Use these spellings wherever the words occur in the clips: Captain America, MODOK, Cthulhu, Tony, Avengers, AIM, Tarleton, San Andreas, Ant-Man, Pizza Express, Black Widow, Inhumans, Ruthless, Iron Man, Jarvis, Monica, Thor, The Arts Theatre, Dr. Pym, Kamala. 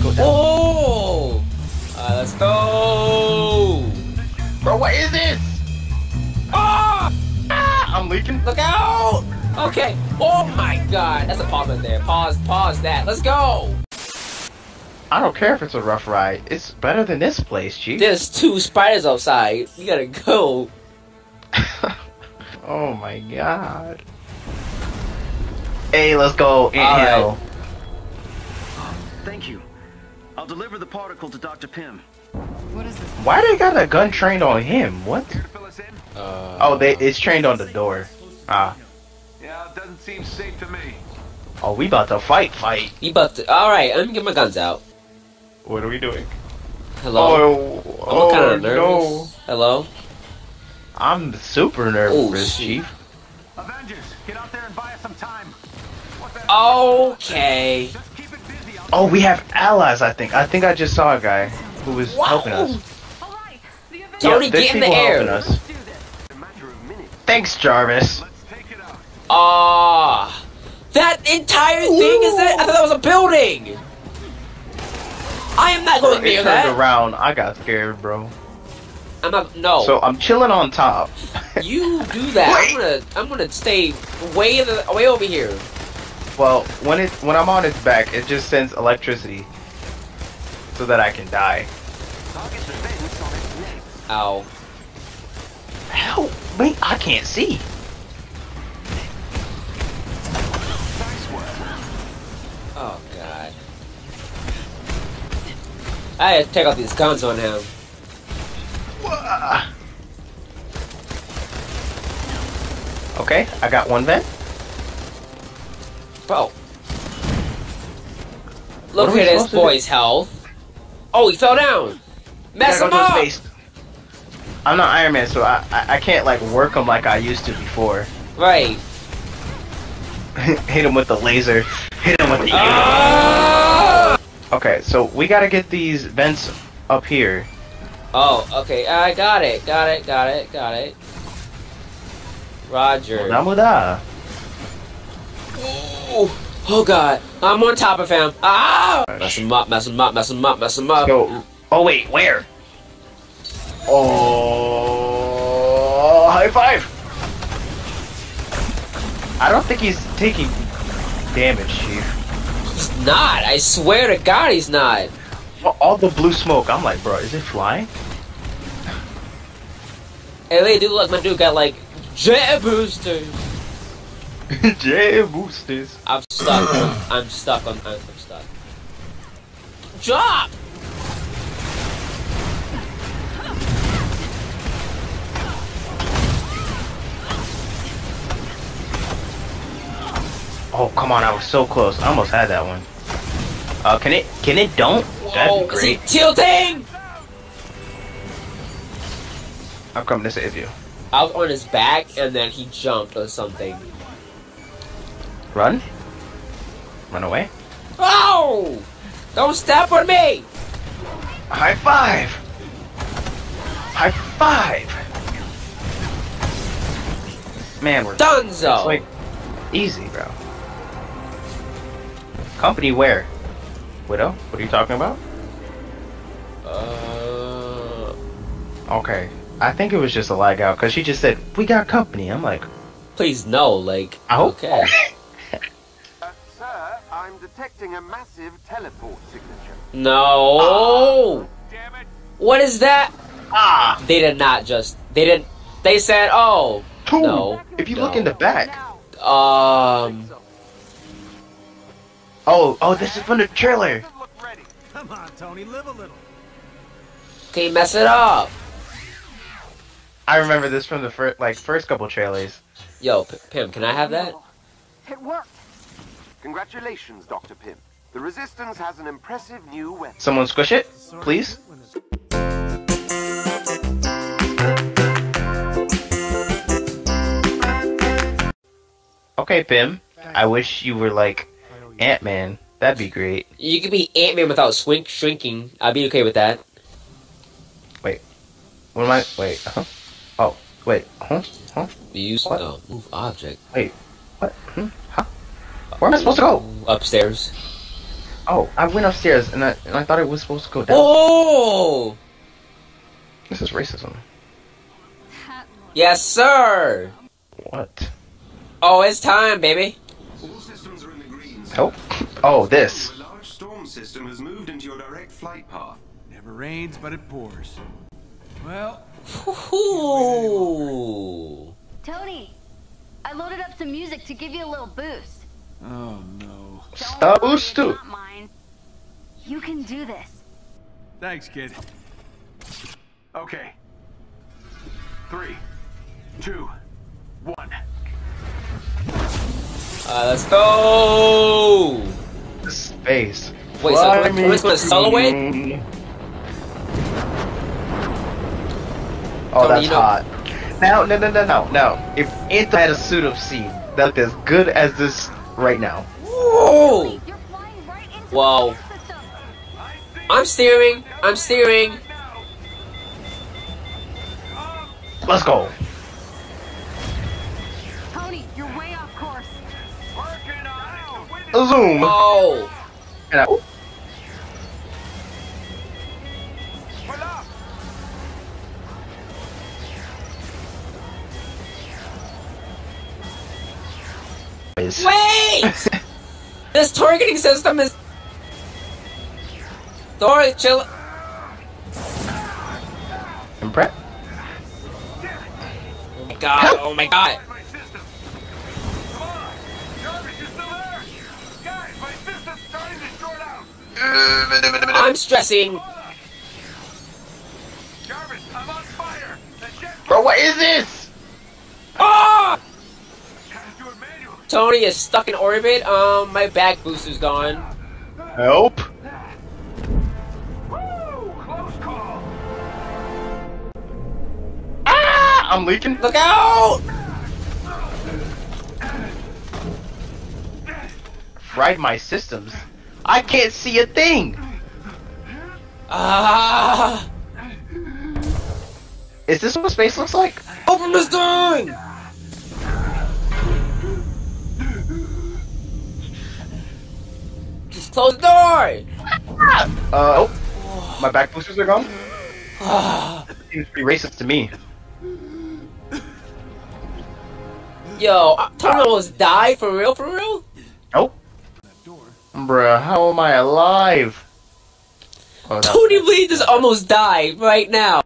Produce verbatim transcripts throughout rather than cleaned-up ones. Go down. Oh! Uh, let's go! Bro, what is this? Ah! Ah! I'm leaking. Look out! Okay. Oh my God! That's a pause in there. Pause. Pause that. Let's go. I don't care if it's a rough ride. It's better than this place, Chief. There's two spiders outside. You gotta go. Oh my God. Hey, let's go. Inhale. Right. Thank you. I'll deliver the particle to Doctor Pym. What is this? Why they got a gun trained on him? What? Uh, oh, they it's trained on the door. Ah. Yeah, it doesn't seem safe to me. Oh, we about to fight, fight. You about to? All right, let me get my guns out. What are we doing? Hello. Oh, oh I'm kind of nervous. No. Hello. I'm super nervous, oh, Chief. Avengers, get out there and buy us some time. What's that? Okay. Oh, we have allies, I think. I think I just saw a guy who was Whoa. helping us. Right, the Tony, yeah, get in the air. Thanks, Jarvis. Ah, uh, that entire Ooh. thing is that? I thought that was a building. I am not going near that. It turned around. I got scared, bro. I'm not. No. So I'm chilling on top. You do that. I'm gonna. I'm gonna stay way in the way over here. Well, when it when I'm on its back, it just sends electricity, so that I can die. Ow! How? Wait, I can't see. Oh God! I had to take off these guns on him. Okay, I got one vent. Bro. Look at this boy's health. Oh, he fell down. Mess him up. I'm not Iron Man, so I, I I can't like work him like I used to before. Right. Hit him with the laser. Hit him with the. Ah! Okay, so we gotta get these vents up here. Oh, okay. I got it. Got it. Got it. Got it. Roger. Namuda. Oh, oh God, I'm on top of him. Ah! Mess him up, mess him up, mess him up, mess him up. Yo. Oh wait, where? Oh, high five! I don't think he's taking damage, Chief. He's not. I swear to God, he's not. All the blue smoke. I'm like, bro, is it flying? Hey, wait, dude, look, my dude got like jet boosters. J boosters. I'm stuck. I'm stuck. I'm, I'm stuck. Drop! Oh come on! I was so close. I almost had that one. Uh, can it? Can it? Don't? That'd be great. Is he tilting? How come this is you? I was on his back and then he jumped or something. Run? Run away? Oh! Don't step on me! High five! High five! Man, we're Dunzo! It's like easy, bro. Company where? Widow? What are you talking about? Uh. Okay. I think it was just a lag out because she just said, "We got company." I'm like, please no, like. Oh. Okay. Detecting a massive teleport signature. No! Ah, damn it. What is that? Ah! They did not just. They didn't. They said, "Oh, Boom. no." If you no. look in the back. Um. Oh, oh! This is from the trailer. Come on, Tony, live a little. Can't mess it up. I remember this from the first, like, first couple trailers. Yo, P Pim, can I have that? It worked. Congratulations, Doctor Pym. The Resistance has an impressive new weapon. Someone squish it, please. Okay, Pym. I wish you were like Ant-Man. That'd be great. You could be Ant-Man without swink shrinking. I'd be okay with that. Wait. What am I? Wait. Huh? Oh, wait. Huh? Huh? You use uh, move object. Wait. What? Hmm? Huh? Where am I supposed to go? Upstairs. Oh, I went upstairs and I, and I thought it was supposed to go down. Oh! This is racism. Yes, sir! What? Oh, it's time, baby! All systems are in the green. Help? Oh, this. A large storm system has moved into your direct flight path. Never rains, but it pours. Well... Ooh. Tony, I loaded up some music to give you a little boost. Oh, no. Stop boosting! You can do this. Thanks, kid. Okay. Three, two, one. Uh, let's go! Space. Wait, Fly so what's the silhouette? Oh, that's hot. No, no, no, no, no, no. If Ant had a suit of sea, that'd be as good as this right now. Whoa! Wow. I'm steering. I'm steering. Let's go. Tony, you're way off course. A zoom. Oh. And I, oh. Wait. This targeting system is. Thor, chill. And Brett. God, Help. Oh my god! Guys, my system. Come on! Jarvis, you still there? Guys, my system's starting to short out! I'm stressing! Jarvis, I'm on fire! Bro, what is this? Ah! Tony is stuck in orbit. Um, my back booster's gone. Help! I'm leaking. Look out! Fried my systems. I can't see a thing. Ah! Is this what space looks like? Open this thing! Just close the door. uh, oh, my back boosters are gone. That seems pretty racist to me. Yo, Tony almost died for real, for real? Nope. Bruh, how am I alive? Oh, Tony Bleed just almost died right now.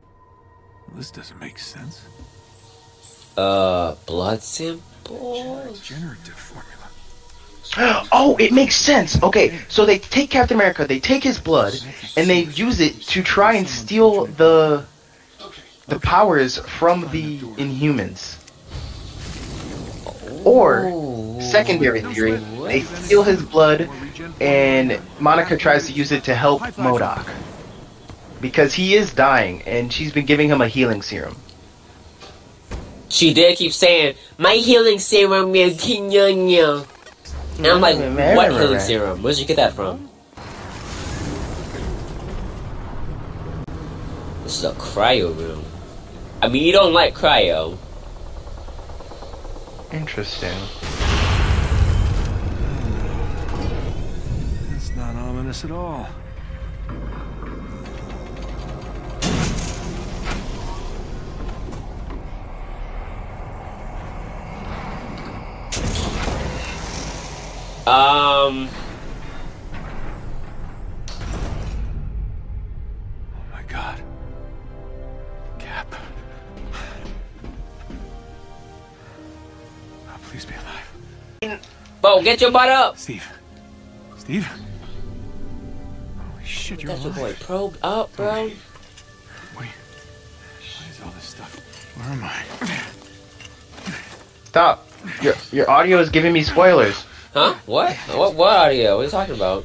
This doesn't make sense. Uh, blood samples? Generative formula. Oh, it makes sense. Okay, so they take Captain America, they take his blood, and they use it to try and steal the the powers from the Inhumans. Or, secondary theory, they steal his blood and Monica tries to use it to help MODOK. Because he is dying and she's been giving him a healing serum. She did keep saying, my healing serum is king-yo-yo. And I'm like, what healing serum? Where'd you get that from? This is a cryo room. I mean, you don't like cryo. Interesting. It's not ominous at all. Um. Oh my God. Cap. Please be alive. Bo, get your butt up! Steve. Steve? Holy shit, you're alive. That's your boy probed up, bro. Wait. Wait. What is all this stuff? Where am I? Stop. Your your audio is giving me spoilers. Huh? What? What what audio? What are you talking about?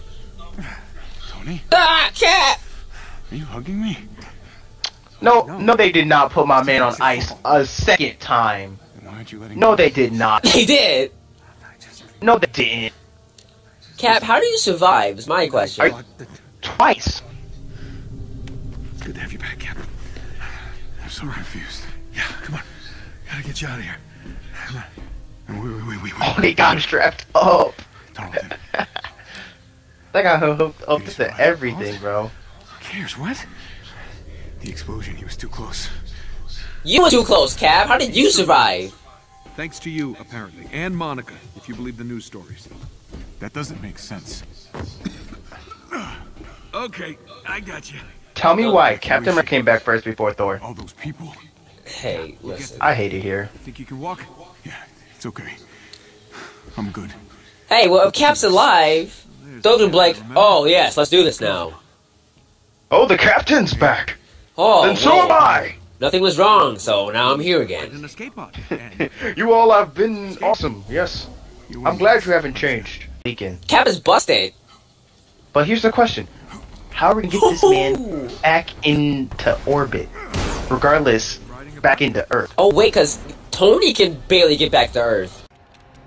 Tony? Ah, cat! Are you hugging me? No, no, no, they did not put my man on ice a second time. No, they did not. They did. No, they didn't. Cap, how do you survive? Is my question. Twice. It's good to have you back, Cap. I'm so confused. Yeah, come on. Gotta get you out of here. Come on. Wait, wait, wait, wait. Oh, they got him strapped up. Tarleton. That got hooked up to everything, bro. Who cares? What? The explosion. He was too close. You were too close, Cap. How did you survive? Thanks to you, apparently, and Monica, if you believe the news stories. That doesn't make sense. Okay, I got you. Tell me why Captain America came back first before Thor. All those people. Hey, listen. I hate it here. Think you can walk? Yeah, it's okay. I'm good. Hey, well, if Cap's alive, they'll be like, oh yes, let's do this now. Oh, the Captain's back. Oh, then so am I. Nothing was wrong, so now I'm here again. You all have been awesome, yes. I'm glad you haven't changed. Cap is busted. But here's the question. How are we gonna get this man back into orbit? Regardless, back into Earth. Oh wait, cause Tony can barely get back to Earth.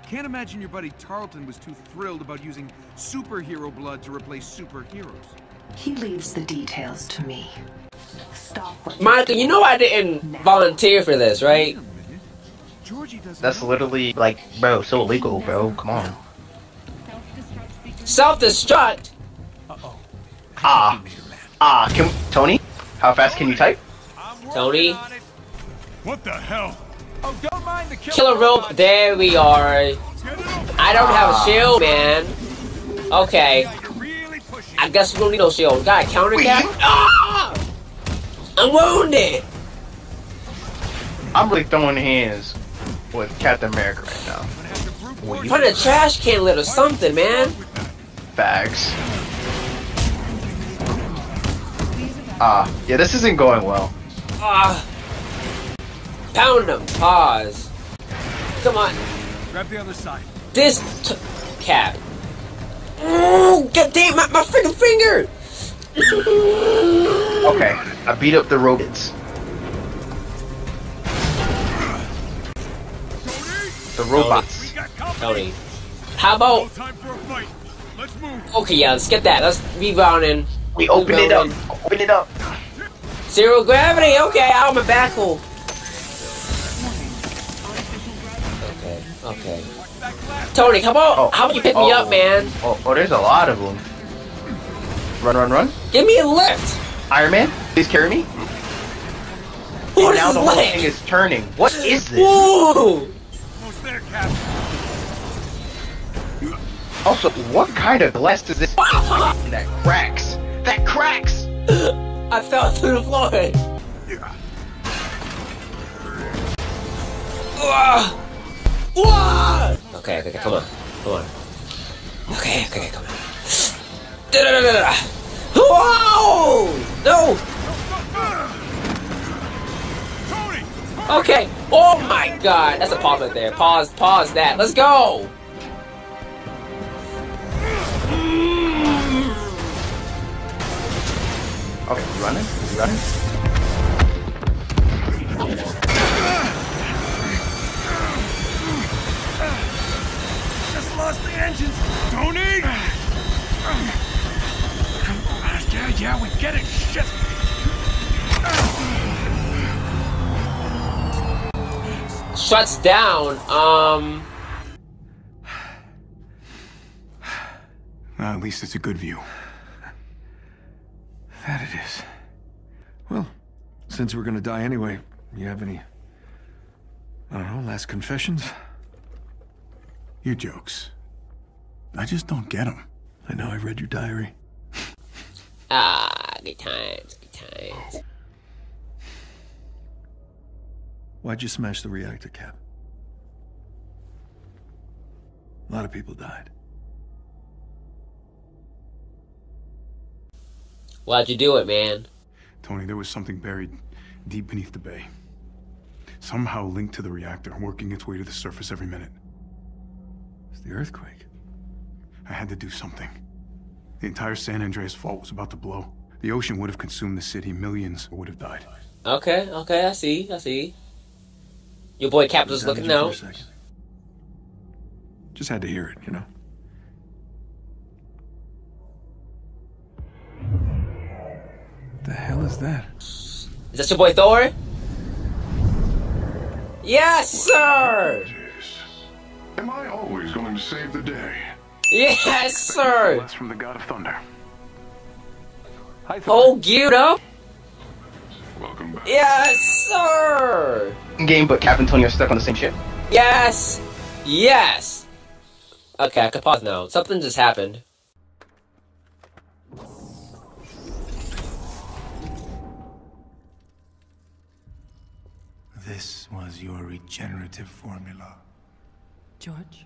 Can't imagine your buddy Tarleton was too thrilled about using superhero blood to replace superheroes. He leaves the details to me. Stop. Monica, you know I didn't volunteer for this, right? That's literally like, bro, so illegal, bro. Come on. Self-destruct. Uh-oh. Ah. Ah. Can Tony? How fast can you type? Tony. What the hell? Oh, don't mind the killer rope. There we are. I don't have a shield, man. Okay. I guess we don't need no shield. Got a counter cap. Ah! I'm wounded! I'm really throwing hands with Captain America right now. Put a trash can lid or something, man! Bags. Ah, uh, yeah, this isn't going well. Ah! Uh, pound him! Pause. Come on. Grab the other side. This t Cap. Oh, god damn, my, my freaking finger! Okay, I beat up the robots. The robots. Tony. How about... Okay, yeah, let's get that. Let's rebound in. We open it up. Open it up. Zero gravity. Okay, I'm a backhoe. Okay, okay. Tony, how about, oh. how about you pick oh. me up, man? Oh, oh, there's a lot of them. Run, run, run. Give me a lift! Iron Man, please carry me. What and now the whole thing is turning. What is this? Whoa! Also, what kind of glass is this? That cracks. That cracks! I fell through the floor. Okay, okay, come on. Come on. Okay, okay, come on. Whoa! No! Tony! Okay. Oh my god. That's a pause right there. Pause. Pause that. Let's go! Okay. You running? You running? Just lost the engines. Tony! Yeah, yeah, we get it. Shit. Shuts down. Um. Well, at least it's a good view. That it is. Well, since we're gonna die anyway, you have any? I don't know. Last confessions? Your jokes. I just don't get them. I know. I read your diary. Ah, good times, good times. Why'd you smash the reactor, Cap? A lot of people died. Why'd you do it, man? Tony, there was something buried deep beneath the bay. Somehow linked to the reactor, working its way to the surface every minute. It's the earthquake. I had to do something. The entire San Andreas fault was about to blow. The ocean would have consumed the city. Millions would have died. Okay, okay, I see, I see. Your boy Cap was looking out. Just had to hear it, you know? The hell is that? Is that your boy Thor? Yes, sir! Am I always going to save the day? Yes, sir. That's from the God of Thunder. Hi, Thor. Oh, geared up. Welcome back. Yes, sir. Game, but Cap and Tony are stuck on the same ship. Yes. Yes. Okay, I can pause now. Something just happened. This was your regenerative formula. George?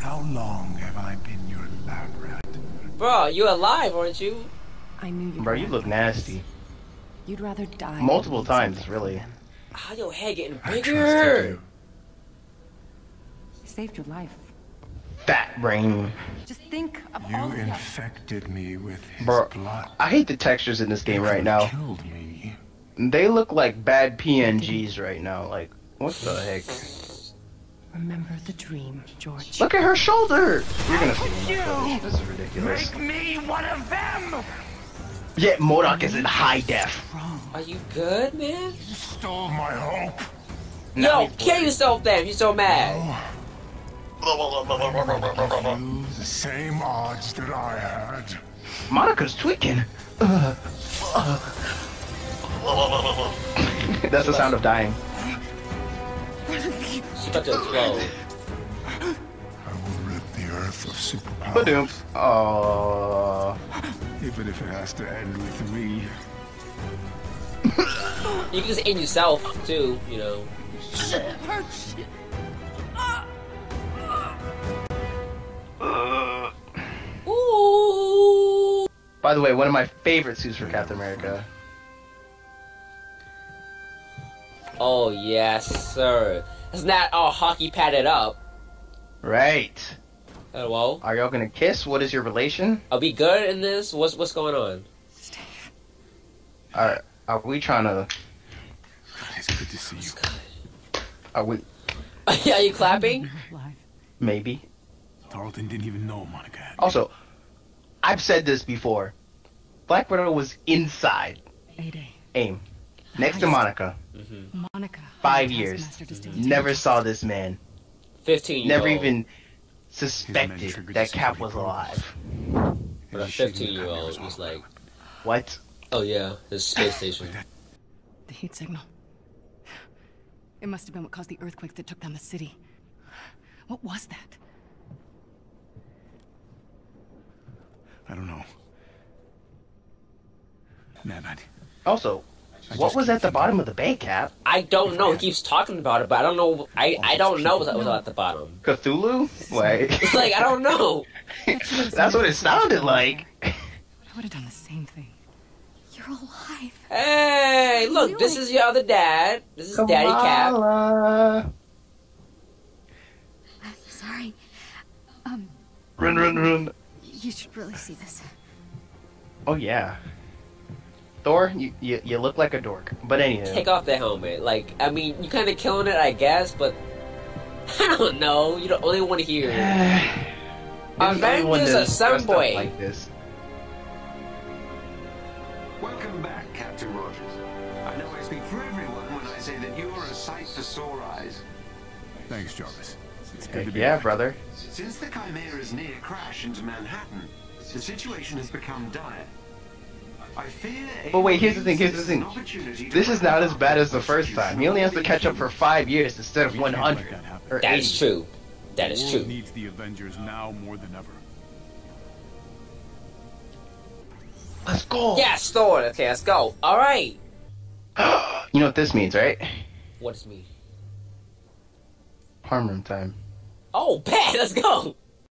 How long have I been your lab rat? Bro, you alive, aren't you? I knew you. Bro, you look nasty. You'd rather die. Multiple times, really. How your head getting bigger? You saved your life. Fat brain. Just think of you all infected that. me with his Bro, blood. I hate the textures in this game right now. Killed me. They look like bad P N Gs right now. Like, what the heck? Remember the dream, George. Look at her shoulder. You're gonna see you. This is ridiculous. Make me one of them. Yet MODOK is in high def. Are you good, man? You stole my hope. No, Yo, kill yourself, then. You're so mad. No. The same odds that I had. Monica's tweaking. Uh, uh. That's the sound of dying. She's about to explode. I will rid the earth of superpowers. Oh. Even if it has to end with me. You can just end yourself too, you know. Uh. Ooh. By the way, one of my favorite suits for Captain America. Oh yes, sir. It's not all hockey padded up. Right. Hello. Are y'all gonna kiss? What is your relation? Are we good in this? What's what's going on? Alright, are we trying to God, it's good to see you. Good. Are we Are you clapping? Maybe. Tarleton didn't even know Monica had me. Also, I've said this before. Black Widow was inside. AIM. Next to Monica. Mm-hmm. Monica. Five years. Mm-hmm. Never saw this man. Fifteen. Never old. even suspected that Cap was alive. But a fifteen-year-old was like, what? Oh yeah, this space station. The heat signal. It must have been what caused the earthquake that took down the city. What was that? I don't know. Man, I... Also, I what was at the bottom of the bay, Cap? I don't know. He keeps talking about it, but I don't know. I I don't know what was at the bottom. Cthulhu? Like, like I don't know. That's what it sounded like. I would have done the same thing. You're alive. Hey, look, this is your other dad. This is Kamala. Daddy Cap. I'm sorry. Um. Run, run, run. You should really see this. Oh yeah, Thor, you you, you look like a dork. But anyway, take off that helmet. Like, I mean, you kind of killing it, I guess. But I don't know. You don't only want to hear Avengers Assemble like this. Welcome back, Captain Rogers. I know I speak for everyone when I say that you are a sight for sore eyes. Thanks, Jarvis. It's good to be yeah, back. brother. Since the Chimera's near crash into Manhattan, the situation has become dire. I fear. But wait, here's the thing. Here's the thing. This is not as bad as the first time. He only has to catch up for five years instead of one hundred. That is true. That is true. The world needs the Avengers now more than ever. Let's go. Yes, Thor. Okay, let's go. All right. You know what this means, right? What does it mean? Harm room time. Oh, bad! Let's go!